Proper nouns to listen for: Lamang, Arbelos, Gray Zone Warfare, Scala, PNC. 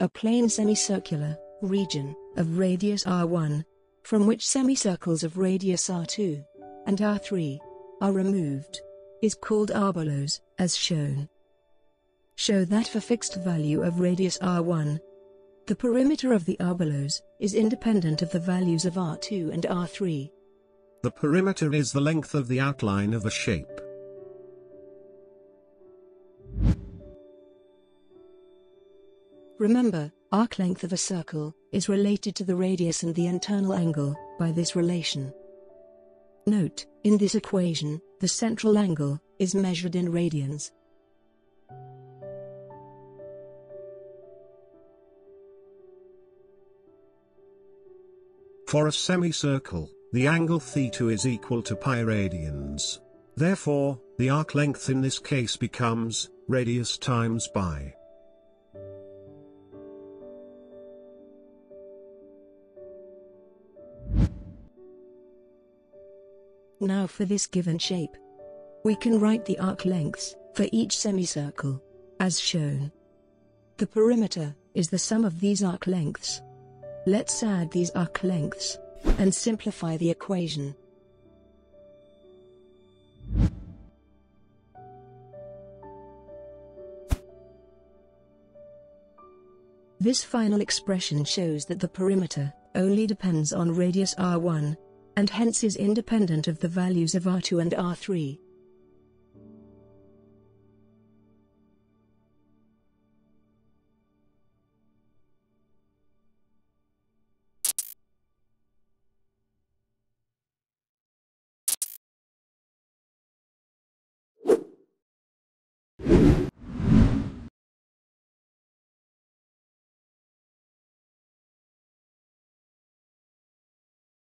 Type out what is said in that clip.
a plane semicircular region of radius R1, from which semicircles of radius R2 and R3 are removed, is called arbelos, as shown. Show that for fixed value of radius R1, the perimeter of the arbelos is independent of the values of R2 and R3. The perimeter is the length of the outline of a shape. Remember, arc length of a circle is related to the radius and the internal angle by this relation. Note, in this equation, the central angle is measured in radians. For a semicircle, the angle θ2 is equal to pi radians. Therefore, the arc length in this case becomes radius times pi. Now for this given shape, we can write the arc lengths for each semicircle, as shown. The perimeter is the sum of these arc lengths. Let's add these arc lengths and simplify the equation. This final expression shows that the perimeter only depends on radius R1, and hence is independent of the values of R2 and R3.